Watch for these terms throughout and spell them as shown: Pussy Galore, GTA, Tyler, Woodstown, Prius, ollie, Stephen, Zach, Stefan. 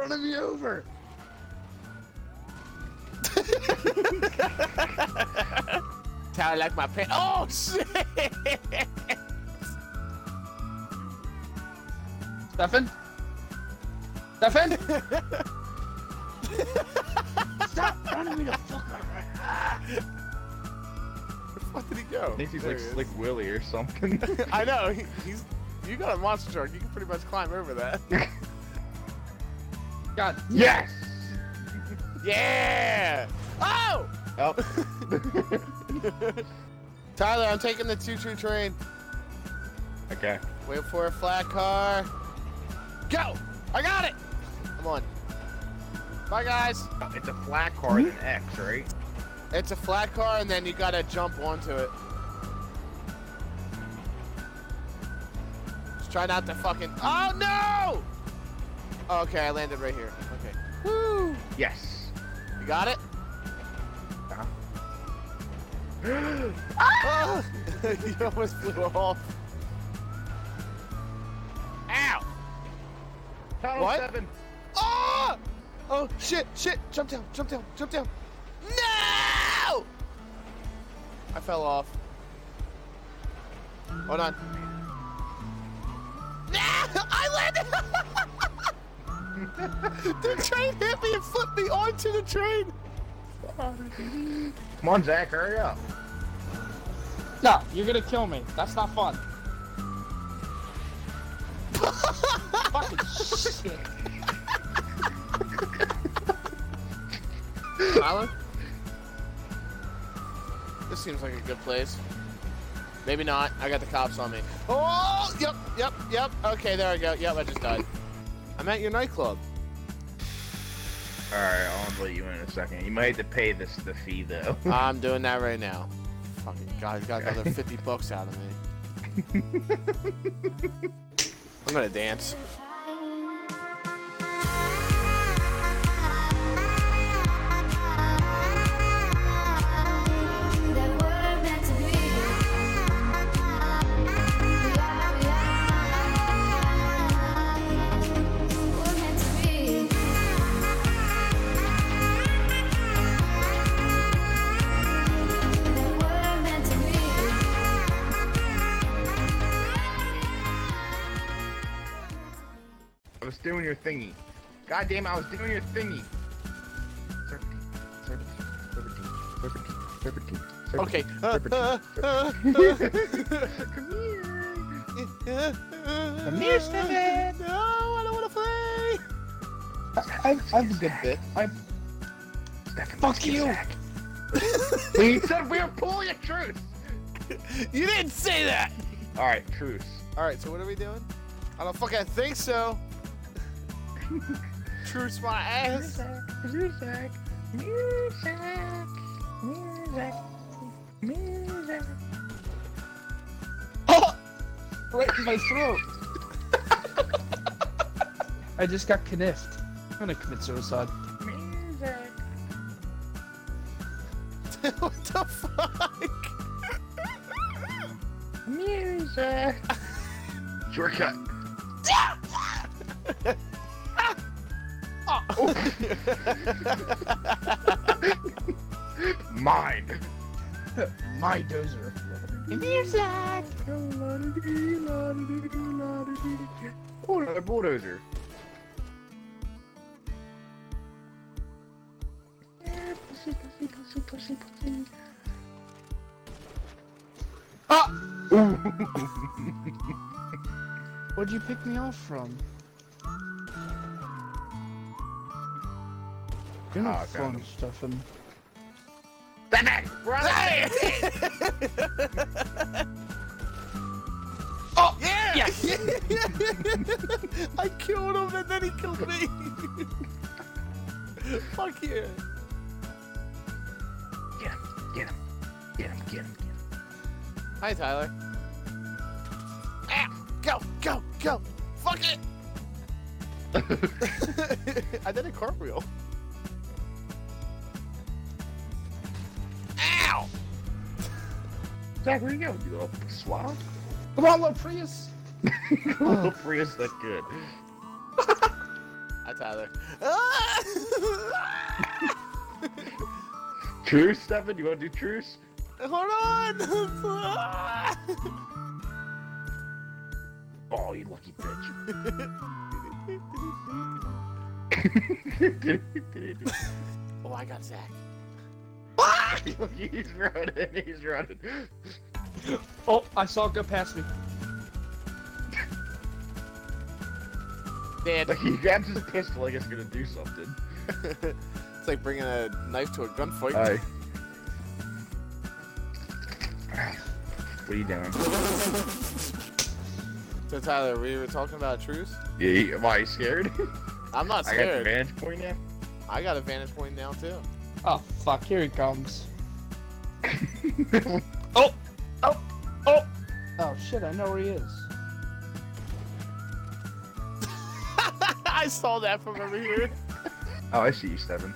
running me over. Tyler like my pants. Oh shit! Stefan? Stefan? Stop running me the fuck over! Where did he go? I think he's there like Slick Willy or something. I know. He's. You got a monster truck. You can pretty much climb over that. God. Yes. Yeah. Oh. Oh. Tyler, I'm taking the choo-choo train. Okay. Wait for a flat car. Go! I got it! Come on. Bye, guys. It's a flat car and an X, right? It's a flat car, and then you gotta jump onto it. Just try not to fucking. Oh no! Oh, okay, I landed right here. Okay. Woo! Yes. You got it? Uh-huh. Ah! Oh! You almost flew off. Ow! Tunnel what? 7. Oh! Oh shit! Shit! Jump down! Jump down! Jump down! No! I fell off. Hold on. No! I landed! The train hit me and flipped me onto the train! Come on, Zach, hurry up. No, you're gonna kill me. That's not fun. Fucking shit. Tyler? This seems like a good place. Maybe not. I got the cops on me. Oh, yep, yep, yep. Okay, there I go. Yep, I just died. I'm at your nightclub. All right, I'll let you in a second. You might have to pay this the fee though. I'm doing that right now. Fucking God, you got another $50 out of me. I'm gonna dance. Doing your thingy. God damn, I was doing your thingy. 17. Okay. Come here. Come here, Stephen. No, I don't want to play. I'm a good bit. Fuck you. You said we were pulling a truce. You didn't say that. All right, truce. All right, so what are we doing? I don't fucking think so. Truce my ass. Music, music, music, music. Oh! Right in my throat. I just got kniffed. I'm gonna commit suicide. Music. What the fuck? Music. Shortcut. Mine. My dozer. Music. Oh, another bulldozer. Ah! What'd you pick me off from? You're not fun, Stefan. Oh, yeah! Yes! I killed him and then he killed me! Fuck yeah! Get him, get him, get him, get him, get him. Hi, Tyler. Ah! Go, go, go! Fuck it! I did a cartwheel. Zach, where you going, you little swab? Come on, little Prius! Little Prius, that's good. I Tyler. Truce, Stefan? You want to do truce? Hold on! Oh, you lucky bitch. Oh, I got Zach. He's running, he's running. Oh, I saw it go past me. Dead. Like, he grabs his pistol like it's gonna do something. It's like bringing a knife to a gunfight. Alright. What are you doing? So, Tyler, we were talking about truce? Yeah, why are you scared? I'm not scared. I got the vantage point now? I got a vantage point now, too. Oh, fuck, here he comes. Oh! Oh! Oh! Oh, shit, I know where he is. I saw that from over here. Oh, I see you, Stefan.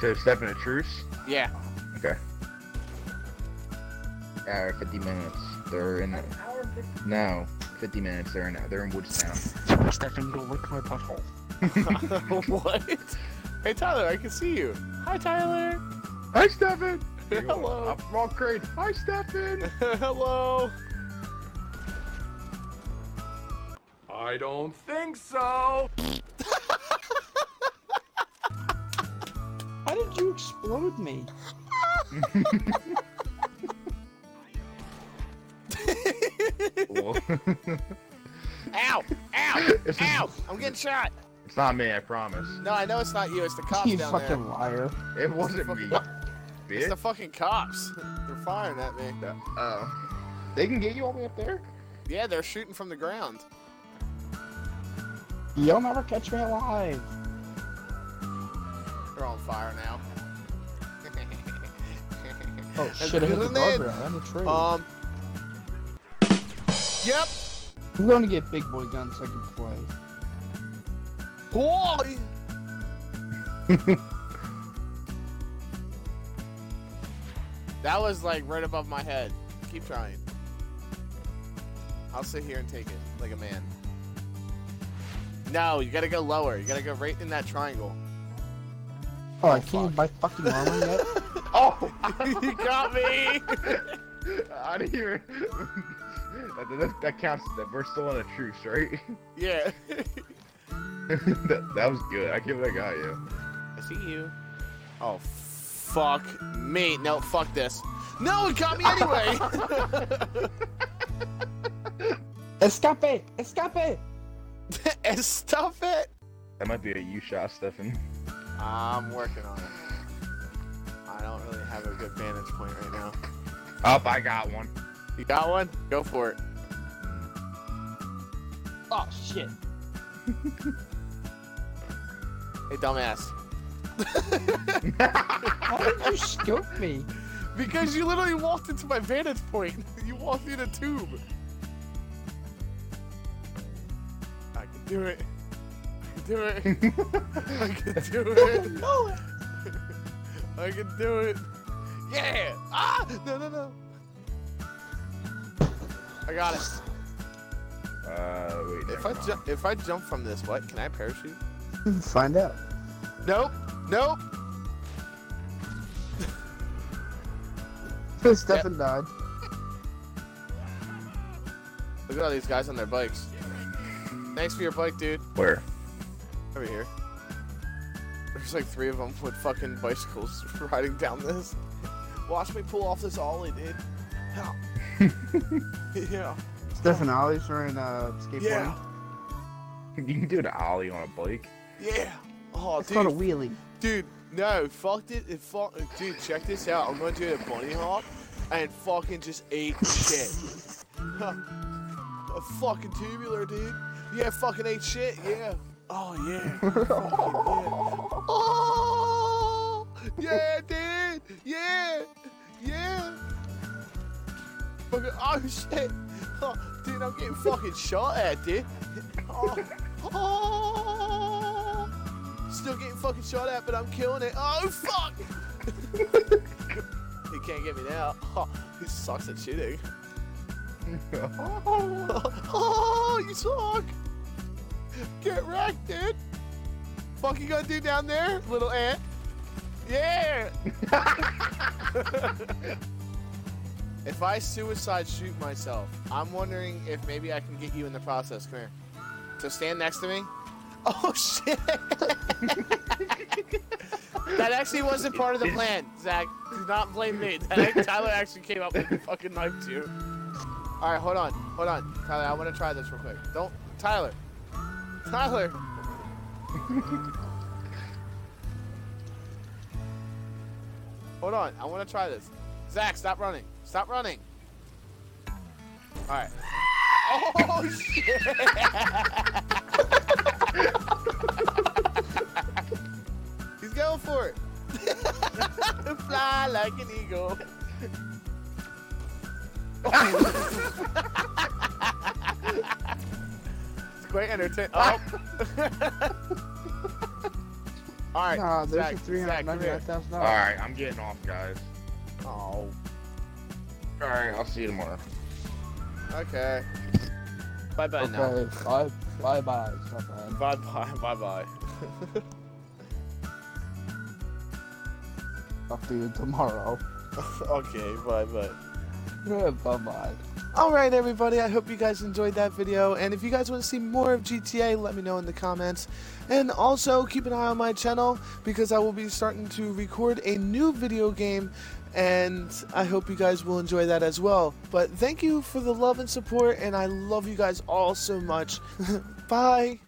So, Stefan, a truce? Yeah. Okay. Hour 50 minutes. They're in. No, 50 minutes. They're in. They're in Woodstown. Stefan, go lick my butthole. What? Hey Tyler, I can see you. Hi Tyler. Hi Stefan. Hello. I'm wrong crate. Hi Stefan. Hello. I don't think so. How did you explode me? Ow! Ow! Ow! I'm getting shot! It's not me, I promise. No, I know it's not you, it's the cops down there. You fucking liar. It wasn't me. It's the fucking cops. They're firing at me. They can get you all the way up there? Yeah, they're shooting from the ground. You'll never catch me alive. They're on fire now. Oh shit, I hit the guardrail and the tree. Yep! I'm going to get big boy guns so I can play. Boy! That was like right above my head. Keep trying. I'll sit here and take it like a man. No, you gotta go lower. You gotta go right in that triangle. Oh, I can't even buy fucking armor yet? Oh! You got me! I didn't even... That counts, that we're still on a truce, right? Yeah. that was good. I can't believe I got you. I see you. Oh, fuck me. No, fuck this. No, it got me anyway! Escape! Escape! Stuff it! That might be a you shot, Stefan. I'm working on it. I don't really have a good vantage point right now. Oh, I got one. You got one? Go for it. Oh, shit. Hey, dumbass. Why did you scope me? Because you literally walked into my vantage point. You walked through the tube. I can do it. I can do it. I can do it. No. I can do it. Yeah! Ah! No, no, no. I got it. Wait. If I jump from this, what? Can I parachute? Find out. Nope. Nope. Stefan died. Look at all these guys on their bikes. Thanks for your bike, dude. Where? Over here. There's like 3 of them with fucking bicycles riding down this. Watch me pull off this ollie, dude. Help. Yeah. Stefan ollies are in skateboarding. Yeah. You can do an ollie on a bike. Yeah. Oh, it's dude. It's not a wheelie. Dude, no, fuck it. Dude, check this out. I'm gonna do a bunny hop and fucking just eat shit. A fucking tubular, dude. Yeah, fucking ate shit. Yeah. Oh yeah. Fucking, yeah. Oh yeah, dude. Yeah. Yeah. Oh shit! Oh, dude, I'm getting fucking shot at, dude. Oh, oh, still getting fucking shot at, but I'm killing it. Oh fuck! He can't get me now. Oh, he sucks at shooting. Oh, you suck! Get wrecked, dude. Fuck you gonna do down there, little ant? Yeah! If I suicide shoot myself, I'm wondering if maybe I can get you in the process. Come here. So stand next to me. Oh, shit! That actually wasn't part of the plan, Zach. Do not blame me. Tyler actually came up with the fucking knife, too. Alright, hold on. Hold on. Tyler, I want to try this real quick. Don't... Tyler. Tyler! Hold on. I want to try this. Zach, stop running. Stop running. Alright. Oh, shit! He's going for it. Fly like an eagle. It's quite entertaining. Oh. All right. Nah, there's $399,000. All right, I'm getting off, guys. Oh. All right, I'll see you tomorrow. Okay. Bye bye. Okay. Now. Bye bye. Bye bye. Bye bye. I'll see you tomorrow. Okay. Bye bye. Bye-bye. Alright everybody, I hope you guys enjoyed that video, and if you guys want to see more of GTA, let me know in the comments. And also, keep an eye on my channel, because I will be starting to record a new video game, and I hope you guys will enjoy that as well. But thank you for the love and support, and I love you guys all so much. Bye!